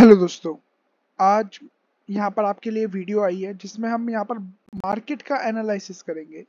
Hello दोस्तों, आज यहाँ पर आपके लिए वीडियो आई है जिसमें हम यहाँ पर मार्केट का एनालिसिस करेंगे।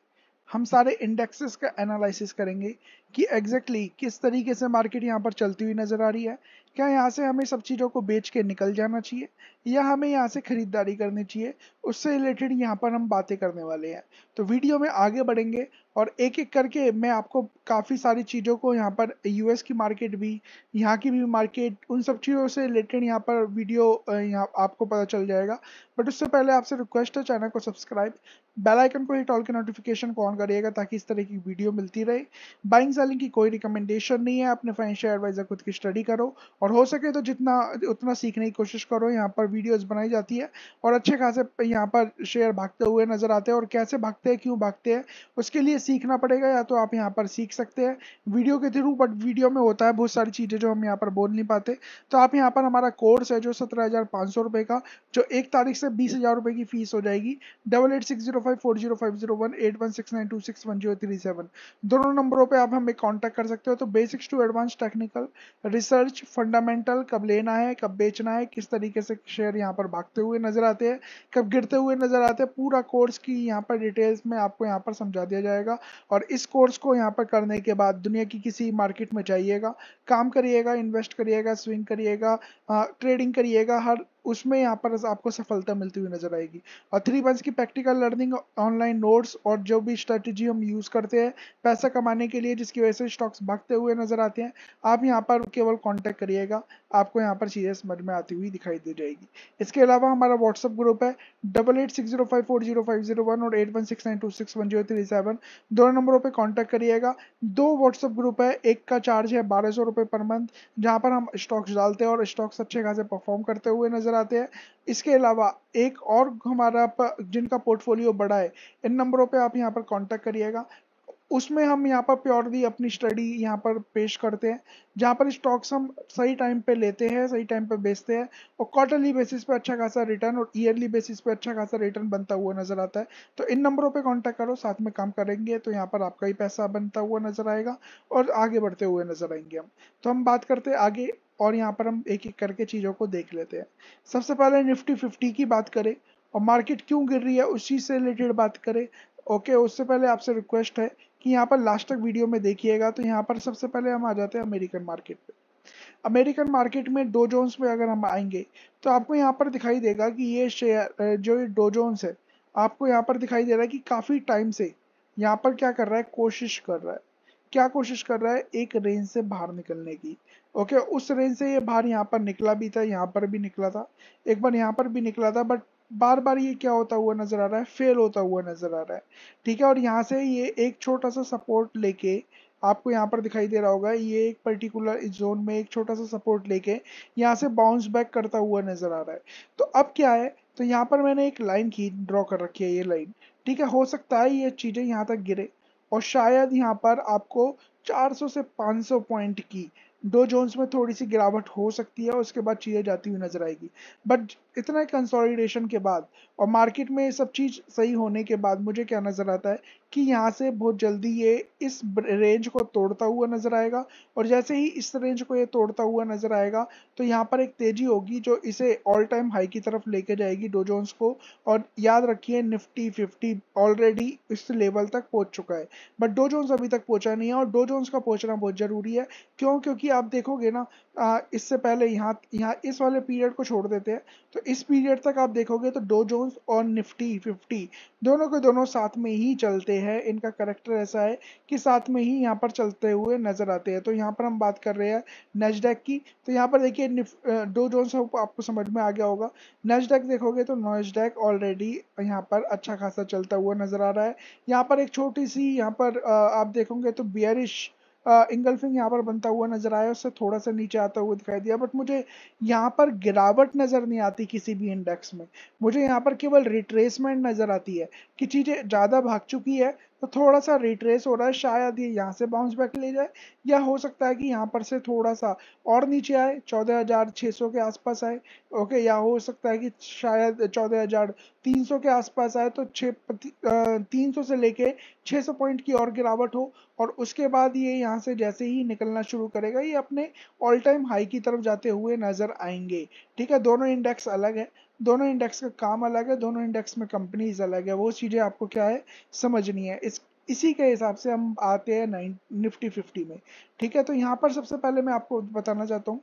हम सारे इंडेक्सेस का एनालिसिस करेंगे कि एग्जैक्टली किस तरीके से मार्केट यहाँ पर चलती हुई नज़र आ रही है। क्या यहाँ से हमें सब चीज़ों को बेच के निकल जाना चाहिए या हमें यहाँ से खरीदारी करनी चाहिए, उससे रिलेटेड यहाँ पर हम बातें करने वाले हैं। तो वीडियो में आगे बढ़ेंगे और एक एक करके मैं आपको काफ़ी सारी चीज़ों को यहाँ पर यूएस की मार्केट भी, यहाँ की भी मार्केट, उन सब चीज़ों से रिलेटेड यहाँ पर वीडियो यहाँ आपको पता चल जाएगा। बट उससे पहले आपसे रिक्वेस्ट है, चैनल को सब्सक्राइब, बेल आइकन को हिट, ऑल के नोटिफिकेशन को ऑन करिएगा ताकि इस तरह की वीडियो मिलती रहे। बाइंग सेलिंग की कोई रिकमेंडेशन नहीं है, अपने फाइनेंशियल एडवाइजर खुद की स्टडी करो और हो सके तो जितना उतना सीखने की कोशिश करो। यहाँ पर वीडियोस बनाई जाती है और अच्छे खासे यहाँ पर शेयर भागते हुए नजर आते हैं और कैसे भागते हैं, क्यों भागते हैं, उसके लिए सीखना पड़ेगा। या तो आप यहाँ पर सीख सकते हैं वीडियो के थ्रू, बट वीडियो में होता है बहुत सारी चीज़ें जो हम यहाँ पर बोल नहीं पाते। तो आप यहाँ पर हमारा कोर्स है जो 17,500 रुपये का, जो 1 तारीख से 20,000 रुपये की फीस हो जाएगी। 88605405018169261037 दोनों नंबरों पर आप हमें कॉन्टैक्ट कर सकते हो। तो basics to advance technical research, fundamental, कब लेना है, कब बेचना है, किस तरीके से शेयर यहाँ पर भागते हुए नजर आते हैं, कब गिरते हुए नजर आते हैं, पूरा कोर्स की यहाँ पर डिटेल्स में आपको यहाँ पर समझा दिया जाएगा। और इस कोर्स को यहाँ पर करने के बाद दुनिया की किसी मार्केट में जाइएगा, काम करिएगा, इन्वेस्ट करिएगा, स्विंग करिएगा, ट्रेडिंग करिएगा, हर उसमें यहाँ पर आपको सफलता मिलती हुई नजर आएगी। और 3 मंथ्स की प्रैक्टिकल लर्निंग, ऑनलाइन नोट्स और जो भी स्ट्रेटजी हम यूज करते हैं पैसा कमाने के लिए, जिसकी वजह से स्टॉक्स भागते हुए नजर आते हैं, आप यहाँ पर केवल कांटेक्ट करिएगा, आपको यहाँ पर चीजें समझ में आती हुई दिखाई दे जाएगी। इसके अलावा हमारा व्हाट्सअप ग्रुप है 8860540501 और 8169261037 दोनों नंबरों पर कॉन्टैक्ट करिएगा। 2 व्हाट्सअप ग्रुप है, एक का चार्ज है 1200 रुपये पर मंथ, जहाँ पर हम स्टॉक्स डालते हैं और स्टॉक्स अच्छे खासे परफॉर्म करते हुए आते हैं। इसके अलावा एक और हमारा जिनका पोर्टफोलियो बड़ा है, इन नंबरों पे आप यहाँ पर कांटेक्ट करिएगा। उसमें हम यहाँ पर प्योरली अपनी स्टडी यहाँ पर पेश करते हैं, जहाँ पर स्टॉक्स हम सही टाइम पे लेते हैं, सही टाइम पे बेचते हैं और क्वार्टरली बेसिस पे अच्छा खासा रिटर्न और ईयरली बेसिस पे अच्छा खासा रिटर्न बनता हुआ नजर आता है। तो इन नंबरों पे कांटेक्ट करो, साथ में काम करेंगे तो यहाँ पर आपका ही पैसा बनता हुआ नजर आएगा और आगे बढ़ते हुए नजर आएंगे। हम बात करते हैं आगे और यहाँ पर हम एक एक करके चीज़ों को देख लेते हैं। सबसे पहले निफ्टी 50 की बात करें और मार्केट क्यों गिर रही है उसी से रिलेटेड बात करें। ओके, उससे पहले आपसे रिक्वेस्ट है कि यहाँ पर लास्ट तक वीडियो में देखिएगा। तो यहाँ पर सबसे पहले हम आ जाते हैं अमेरिकन मार्केट पे। अमेरिकन मार्केट में डो जोन्स में अगर हम आएंगे तो आपको यहाँ पर दिखाई देगा कि ये शेयर जो डो जोन्स है, आपको यहाँ पर दिखाई दे रहा है कि काफ़ी टाइम से यहाँ पर क्या कर रहा है, कोशिश कर रहा है। क्या कोशिश कर रहा है, एक रेंज से बाहर निकलने की। ओके, उस रेंज से ये बाहर यहाँ पर निकला भी था, यहाँ पर भी निकला था, एक बार यहाँ पर भी निकला था, बट बार बार ये क्या होता हुआ नजर आ रहा है, फेल होता हुआ नजर आ रहा है। ठीक है, और यहाँ से ये एक छोटा सा सपोर्ट लेके आपको यहाँ पर दिखाई दे रहा होगा, ये एक पर्टिकुलर जोन में एक छोटा सा सपोर्ट लेके यहाँ से बाउंस बैक करता हुआ नजर आ रहा है। तो अब क्या है, तो यहाँ पर मैंने एक लाइन की ड्रॉ कर रखी है, ये लाइन। ठीक है, हो सकता है ये चीजें यहाँ तक गिरे और शायद यहाँ पर आपको 400 से 500 पॉइंट की डो जोन्स में थोड़ी सी गिरावट हो सकती है और उसके बाद चीज़ें जाती हुई नजर आएगी। बट इतना कंसोलिडेशन के बाद और मार्केट में सब चीज़ सही होने के बाद मुझे क्या नज़र आता है कि यहाँ से बहुत जल्दी ये इस रेंज को तोड़ता हुआ नजर आएगा और जैसे ही इस रेंज को ये तोड़ता हुआ नजर आएगा तो यहाँ पर एक तेजी होगी जो इसे ऑल टाइम हाई की तरफ लेके जाएगी डो जोन्स को। और याद रखिए निफ्टी 50 ऑलरेडी इस लेवल तक पहुँच चुका है, बट डो जोन्स अभी तक पहुँचा नहीं है और डो जोन्स का पहुँचना बहुत ज़रूरी है। क्यों? क्योंकि आप देखोगे ना, इससे पहले यहाँ इस वाले पीरियड को छोड़ देते हैं तो इस पीरियड तक आप देखोगे तो डो जोन्स और निफ्टी 50 दोनों के दोनों साथ में ही चलते हैं। इनका करैक्टर ऐसा है कि साथ में ही यहाँ पर चलते हुए नजर आते हैं। तो यहाँ पर हम बात कर रहे हैं नैस्डैक की। तो यहाँ पर देखिए डो जोन्स आपको समझ में आ गया होगा, नैस्डैक देखोगे तो नैस्डैक ऑलरेडी यहाँ पर अच्छा खासा चलता हुआ नजर आ रहा है। यहाँ पर एक छोटी सी यहाँ पर आप देखोगे तो बेयरिश इंगल्फिंग यहाँ पर बनता हुआ नजर आया, उससे थोड़ा सा नीचे आता हुआ दिखाई दिया, बट मुझे यहाँ पर गिरावट नजर नहीं आती किसी भी इंडेक्स में। मुझे यहाँ पर केवल रिट्रेसमेंट नजर आती है कि चीजें ज्यादा भाग चुकी है तो थोड़ा सा रिट्रेस हो रहा है, शायद ये यहाँ से बाउंस बैक ले जाए या हो सकता है कि यहाँ पर से थोड़ा सा और नीचे आए 14,600 के आसपास आए, ओके, या हो सकता है कि शायद 14,300 के आसपास आए। तो 300 से लेके 600 पॉइंट की और गिरावट हो और उसके बाद ये यहाँ से जैसे ही निकलना शुरू करेगा ये अपने ऑल टाइम हाई की तरफ जाते हुए नजर आएंगे। ठीक है, दोनों इंडेक्स अलग है, दोनों इंडेक्स का काम अलग है, दोनों इंडेक्स में कंपनीज अलग है, वो चीज़ें आपको क्या है समझनी है। इसी के हिसाब से हम आते हैं निफ्टी 50 में। ठीक है, तो यहाँ पर सबसे पहले मैं आपको बताना चाहता हूँ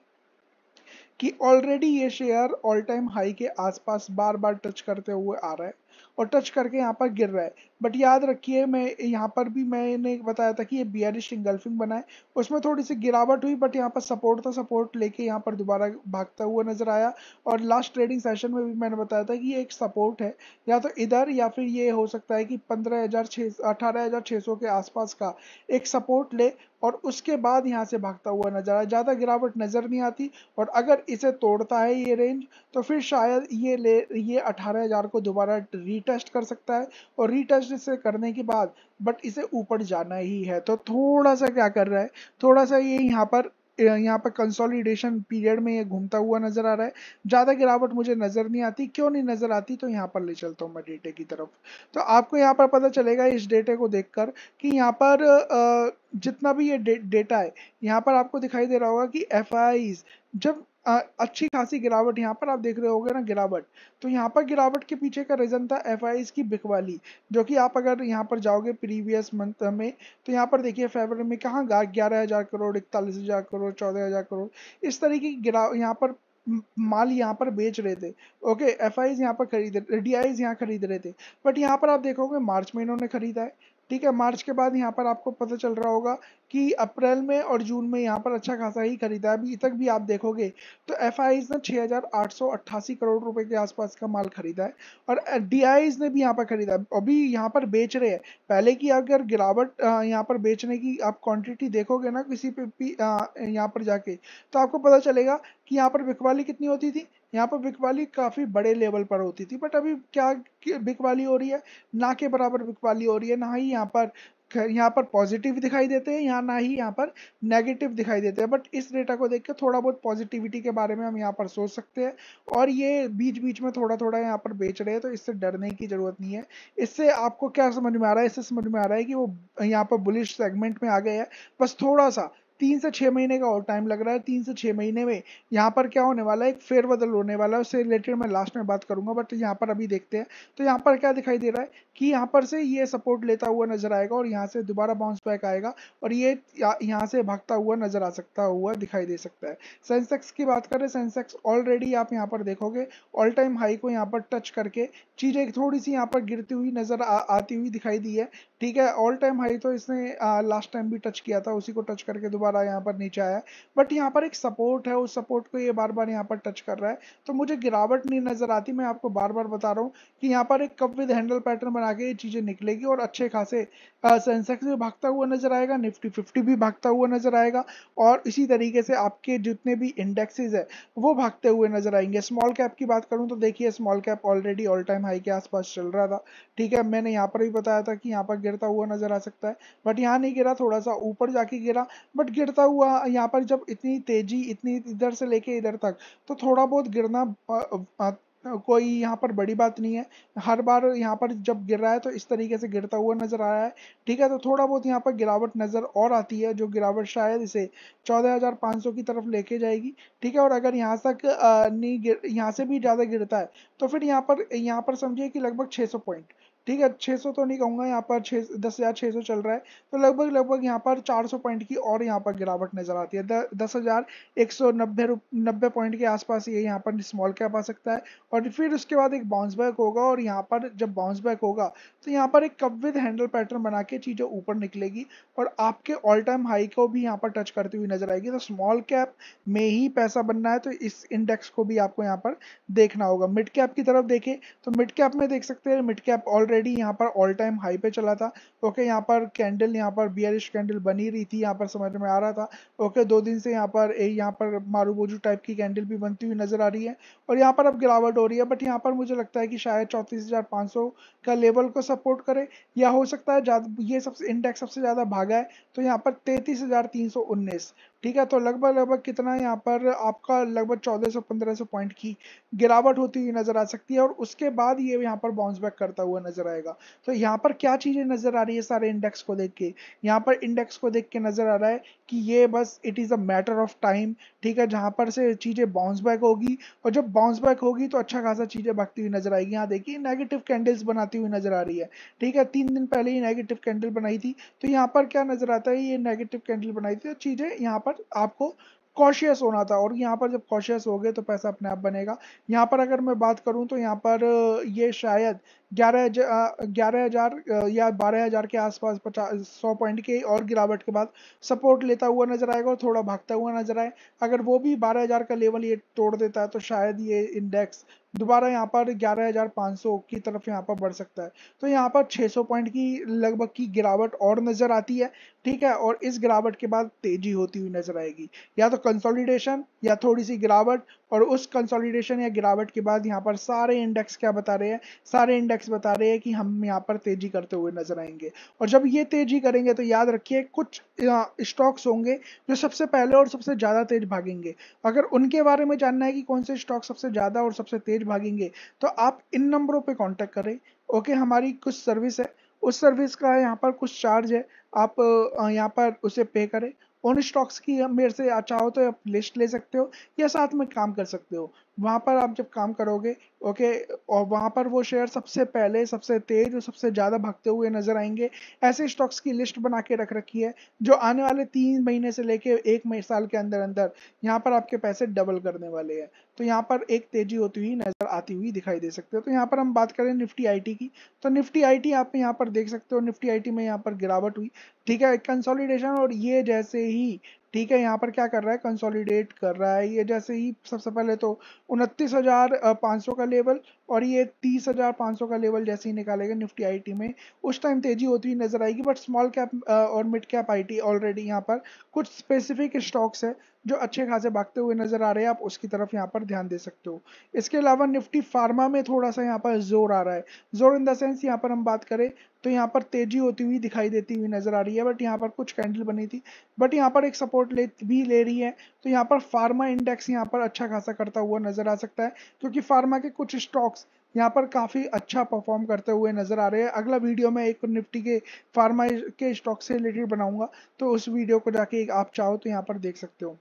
कि ऑलरेडी ये शेयर ऑल टाइम हाई के आसपास बार बार टच करते हुए आ रहा है और टच करके यहाँ पर गिर रहा है। बट याद रखिए, मैं यहाँ पर भी मैंने बताया था कि ये बियरिश इंगल्फिंग बनाए, उसमें थोड़ी सी गिरावट हुई बट यहाँ पर सपोर्ट था, सपोर्ट लेके यहाँ पर दोबारा भागता हुआ नजर आया। और लास्ट ट्रेडिंग सेशन में भी मैंने बताया था कि ये एक सपोर्ट है, या तो इधर या फिर ये हो सकता है कि 18,600 के आसपास का एक सपोर्ट ले और उसके बाद यहाँ से भागता हुआ नजर आया। ज़्यादा गिरावट नज़र नहीं आती और अगर इसे तोड़ता है ये रेंज तो फिर शायद ये 18,000 को दोबारा रीटेस्ट कर सकता है और रीटेस्ट इसे करने के बाद बट इसे ऊपर जाना ही है। तो थोड़ा सा क्या कर रहा है, थोड़ा सा ये यहाँ पर कंसोलिडेशन पीरियड में ये घूमता हुआ नजर आ रहा है। ज़्यादा गिरावट मुझे नज़र नहीं आती, क्यों नहीं नज़र आती, तो यहाँ पर ले चलता हूँ मैं डेटे की तरफ। तो आपको यहाँ पर पता चलेगा इस डेटे को देखकर कि यहाँ पर जितना भी ये डेटा है यहाँ पर आपको दिखाई दे रहा होगा कि FIIs जब अच्छी खासी गिरावट, यहाँ पर आप देख रहे होगे ना गिरावट, तो यहाँ पर गिरावट के पीछे का रीजन था FIIs की बिकवाली, जो कि आप अगर यहाँ पर जाओगे प्रीवियस मंथ में तो यहाँ पर देखिए फरवरी में कहाँ 11,000 करोड़, 41,000 करोड़, 14,000 करोड़ इस तरीके की यहाँ पर माल यहाँ पर बेच रहे थे। ओके, FIIs यहाँ पर DIIs यहाँ खरीद रहे थे। बट यहाँ पर आप देखोगे मार्च में इन्होंने खरीदा है, ठीक है, मार्च के बाद यहाँ पर आपको पता चल रहा होगा कि अप्रैल में और जून में यहाँ पर अच्छा खासा ही खरीदा है। अभी तक भी आप देखोगे तो FIIs ने 6,888 करोड़ रुपए के आसपास का माल खरीदा है और DIIs ने भी यहाँ पर खरीदा, अभी यहाँ पर बेच रहे हैं। पहले की अगर गिरावट यहाँ पर बेचने की आप क्वांटिटी देखोगे ना किसी पे भी यहाँ पर जाके तो आपको पता चलेगा कि यहाँ पर बिकवाली कितनी होती थी, यहाँ पर बिकवाली काफ़ी बड़े लेवल पर होती थी। बट अभी क्या बिकवाली हो रही है, ना के बराबर बिकवाली हो रही है, ना ही यहाँ पर पॉजिटिव दिखाई देते हैं या ना ही यहाँ पर नेगेटिव दिखाई देते हैं। बट इस डेटा को देख के थोड़ा बहुत पॉजिटिविटी के बारे में हम यहाँ पर सोच सकते हैं और ये बीच बीच में थोड़ा थोड़ा यहाँ पर बेच रहे हैं, तो इससे डरने की जरूरत नहीं है। इससे आपको क्या समझ में आ रहा है, इससे समझ में आ रहा है कि वो यहाँ पर बुलिश सेगमेंट में आ गए हैं। बस थोड़ा सा 3 से 6 महीने का और टाइम लग रहा है, 3 से 6 महीने में यहाँ पर क्या होने वाला है, एक फेरबदल होने वाला है, उससे रिलेटेड मैं लास्ट में बात करूंगा। बट यहाँ पर अभी देखते हैं तो यहाँ पर क्या दिखाई दे रहा है कि यहाँ पर से ये सपोर्ट लेता हुआ नजर आएगा और यहाँ से दोबारा बाउंस बैक आएगा और ये यहाँ से भागता हुआ नजर आ सकता हुआ दिखाई दे सकता है। सेंसेक्स की बात करें, सेंसेक्स ऑलरेडी आप यहाँ पर देखोगे ऑल टाइम हाई को यहाँ पर टच करके चीज़ें थोड़ी सी यहाँ पर गिरती हुई नजर आती हुई दिखाई दी है। ठीक है, ऑल टाइम हाई तो इसने लास्ट टाइम भी टच किया था, उसी को टच करके दोबारा यहाँ पर नीचे आया। बट यहाँ पर एक सपोर्ट है, उस सपोर्ट को ये बार बार यहाँ पर टच कर रहा है, तो मुझे गिरावट नहीं नजर आती। मैं आपको बार बार बता रहा हूँ कि यहाँ पर एक कप विद हैंडल पैटर्न बना के ये चीजें निकलेगी और अच्छे खासे सेंसेक्स भी भागता हुआ नजर आएगा, निफ्टी 50 भी भागता हुआ नजर आएगा और इसी तरीके से आपके जितने भी इंडेक्सेज है वो भागते हुए नजर आएंगे। स्मॉल कैप की बात करूँ तो देखिए small cap already all time high के आसपास चल रहा था। ठीक है, मैंने यहाँ पर भी बताया था कि यहाँ पर गिरता हुआ नजर आ सकता है, बट यहाँ नहीं गिरा, थोड़ा सा ऊपर जाके गिरा। बट गिरता हुआ यहाँ पर जब इतनी तेजी, इतनी इधर से लेके इधर तक, तो थोड़ा बहुत गिरना कोई यहाँ पर बड़ी बात नहीं है। हर बार यहाँ पर जब गिर रहा है तो इस तरीके से गिरता हुआ नजर आ रहा है। ठीक है, तो थोड़ा बहुत यहाँ पर गिरावट नज़र और आती है, जो गिरावट शायद इसे 14,500 की तरफ लेके जाएगी। ठीक है, और अगर यहाँ तक यहाँ से भी ज़्यादा गिरता है तो फिर यहाँ पर समझिए कि लगभग 600 पॉइंट, ठीक है, 600 तो नहीं कहूँगा, यहाँ पर 10,600 चल रहा है तो लगभग यहाँ पर 400 पॉइंट की और यहाँ पर गिरावट नजर आती है। 10,190 पॉइंट के आसपास ये यहाँ पर स्मॉल कैप आ सकता है और फिर उसके बाद एक बाउंस बैक होगा और यहाँ पर जब बाउंस बैक होगा तो यहाँ पर एक कप विद हैंडल पैटर्न बना के चीज़ें ऊपर निकलेगी और आपके ऑल टाइम हाई को भी यहाँ पर टच करती हुई नजर आएगी। तो स्मॉल कैप में ही पैसा बनना है तो इस इंडेक्स को भी आपको यहाँ पर देखना होगा। मिड कैप की तरफ देखें तो मिड कैप में देख सकते हैं, मिड कैप ऑलरेडी ऑलरेडी यहाँ पर ऑल टाइम हाई पे चला था। ओके, यहाँ पर कैंडल, यहाँ पर बियरिश कैंडल बनी रही थी, यहाँ पर समझ में आ रहा था। ओके, दो दिन से यहाँ पर मारूबोजू टाइप की कैंडल भी बनती हुई नजर आ रही है और यहाँ पर अब गिरावट हो रही है। बट यहाँ पर मुझे लगता है कि शायद 34,500 का लेवल को सपोर्ट करे, या हो सकता है ये सबसे इंडेक्स सबसे ज्यादा भागा है तो यहाँ पर 33,319, ठीक है। तो लगभग कितना यहाँ पर आपका लगभग 1400-1500 पॉइंट की गिरावट होती हुई नजर आ सकती है और उसके बाद ये यहाँ पर बाउंस बैक करता हुआ नजर आएगा। तो यहाँ पर क्या चीजें नजर आ रही है सारे इंडेक्स को देख के, यहाँ पर इंडेक्स को देख के नजर आ रहा है कि ये बस it is a matter of time, ठीक है, जहां पर से चीजें बाउंस बैक होगी और जब बाउंस बैक होगी तो अच्छा खासा चीजें भागती हुई नजर आएगी। यहाँ देखिए नेगेटिव कैंडल्स बनाती हुई नजर आ रही है, ठीक है। 3 दिन पहले ही नेगेटिव कैंडल बनाई थी, तो यहाँ पर क्या नजर आता है, ये नेगेटिव कैंडल बनाई थी और चीजें यहाँ पर आपको कॉशियस होना था और यहाँ पर जब कॉशियस हो गए तो पैसा अपने आप बनेगा। यहाँ पर अगर मैं बात करूँ तो यहाँ पर ये शायद 11,000 या 12,000 के आसपास 100 पॉइंट के और गिरावट के बाद सपोर्ट लेता हुआ नजर आएगा और थोड़ा भागता हुआ नजर आए। अगर वो भी 12,000 का लेवल ये तोड़ देता है तो शायद ये इंडेक्स दोबारा यहाँ पर 11,500 की तरफ यहाँ पर बढ़ सकता है। तो यहाँ पर 600 पॉइंट की लगभग की गिरावट और नजर आती है, ठीक है, और इस गिरावट के बाद तेजी होती हुई नजर आएगी, या तो कंसोलिडेशन या थोड़ी सी गिरावट। और उस कंसोलिडेशन या गिरावट के बाद यहाँ पर सारे इंडेक्स क्या बता रहे हैं, सारे इंडेक्स बता रहे हैं कि हम यहाँ पर तेजी करते हुए नजर आएंगे। और जब ये तेजी करेंगे तो याद रखिए कुछ स्टॉक्स होंगे जो सबसे पहले और सबसे ज्यादा तेज भागेंगे। अगर उनके बारे में जानना है कि कौन से स्टॉक सबसे ज्यादा और सबसे तेज भागेंगे तो आप इन नंबरों पे कांटेक्ट करें। ओके, हमारी कुछ सर्विस है, उस सर्विस का यहाँ पर कुछ चार्ज है, आप यहाँ पर उसे पे करें। उन स्टॉक्स की मेरे से अच्छा हो तो आप लिस्ट ले सकते हो या साथ में काम कर सकते हो। वहाँ पर आप जब काम करोगे, ओके, और वहाँ पर वो शेयर सबसे पहले, सबसे तेज और सबसे ज़्यादा भागते हुए नजर आएंगे। ऐसे स्टॉक्स की लिस्ट बना के रख रखी है जो आने वाले 3 महीने से लेके 1 साल के अंदर अंदर यहाँ पर आपके पैसे डबल करने वाले हैं। तो यहाँ पर एक तेजी होती हुई नजर आती हुई दिखाई दे सकते हो। तो यहाँ पर हम बात करें निफ्टी IT की, तो निफ्टी IT आप यहाँ पर देख सकते हो, निफ्टी IT में यहाँ पर गिरावट हुई, ठीक है, कंसोलिडेशन। और ये जैसे ही, ठीक है, यहाँ पर क्या कर रहा है, कंसोलिडेट कर रहा है। ये जैसे ही सबसे पहले तो 29,500 का लेवल और ये 30,500 का लेवल जैसे ही निकालेगा निफ्टी IT में, उस टाइम तेजी होती हुई नजर आएगी। बट स्मॉल कैप और मिड कैप IT ऑलरेडी यहाँ पर कुछ स्पेसिफिक स्टॉक्स है जो अच्छे खासे भागते हुए नजर आ रहे हैं, आप उसकी तरफ यहाँ पर ध्यान दे सकते हो। इसके अलावा निफ्टी फार्मा में थोड़ा सा यहाँ पर जोर आ रहा है, जोर इन द सेंस यहाँ पर हम बात करें तो यहाँ पर तेजी होती हुई दिखाई देती हुई नजर आ रही है। बट यहाँ पर कुछ कैंडल बनी थी, बट यहाँ पर एक सपोर्ट ले रही है, तो यहाँ पर फार्मा इंडेक्स यहाँ पर अच्छा खासा करता हुआ नजर आ सकता है क्योंकि फार्मा के कुछ स्टॉक्स यहाँ पर काफी अच्छा परफॉर्म करते हुए नजर आ रहे हैं। अगला वीडियो मैं एक निफ्टी के फार्मा के स्टॉक से रिलेटेड बनाऊंगा, तो उस वीडियो को जाके आप चाहो तो यहाँ पर देख सकते हो।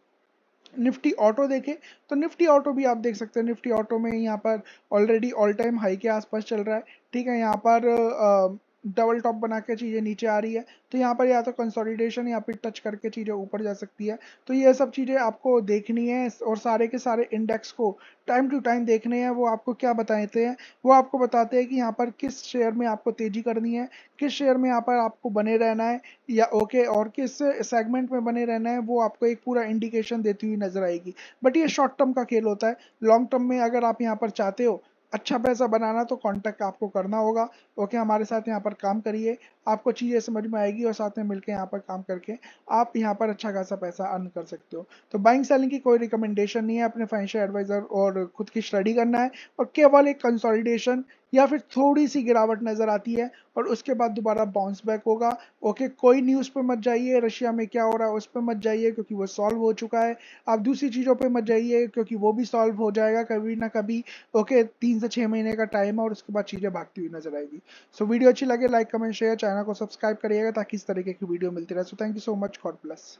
निफ्टी ऑटो देखें तो निफ्टी ऑटो भी आप देख सकते हैं, निफ्टी ऑटो में यहाँ पर ऑलरेडी ऑल टाइम हाई के आसपास चल रहा है, ठीक है। यहाँ पर डबल टॉप बना के चीज़ें नीचे आ रही है, तो यहाँ पर या तो कंसोलिडेशन या फिर टच करके चीज़ें ऊपर जा सकती है। तो ये सब चीज़ें आपको देखनी है और सारे के सारे इंडेक्स को टाइम टू टाइम देखने हैं। वो आपको क्या बताते हैं, वो आपको बताते हैं कि यहाँ पर किस शेयर में आपको तेज़ी करनी है, किस शेयर में यहाँ पर आपको बने रहना है या ओके, और किस सेगमेंट में बने रहना है, वो आपको एक पूरा इंडिकेशन देती हुई नजर आएगी। बट ये शॉर्ट टर्म का खेल होता है, लॉन्ग टर्म में अगर आप यहाँ पर चाहते हो अच्छा पैसा बनाना तो कांटेक्ट आपको करना होगा। ओके, हमारे साथ यहाँ पर काम करिए, आपको चीज़ें समझ में आएगी और साथ में मिलकर यहाँ पर काम करके आप यहाँ पर अच्छा खासा पैसा अर्न कर सकते हो। तो बाइंग सेलिंग की कोई रिकमेंडेशन नहीं है, अपने फाइनेंशियल एडवाइजर और खुद की स्टडी करना है। और केवल एक कंसोलिडेशन या फिर थोड़ी सी गिरावट नजर आती है और उसके बाद दोबारा बाउंस बैक होगा। ओके, कोई न्यूज़ पे मत जाइए, रशिया में क्या हो रहा है उस पर मत जाइए क्योंकि वो सॉल्व हो चुका है। आप दूसरी चीज़ों पे मत जाइए क्योंकि वो भी सॉल्व हो जाएगा कभी ना कभी। ओके, 3 से 6 महीने का टाइम है और उसके बाद चीज़ें भागती हुई नजर आएगी। सो वीडियो अच्छी लगे लाइक कमेंट शेयर, चैनल को सब्सक्राइब करिएगा ताकि इस तरीके की वीडियो मिलती रहे। So thank you so much, God bless.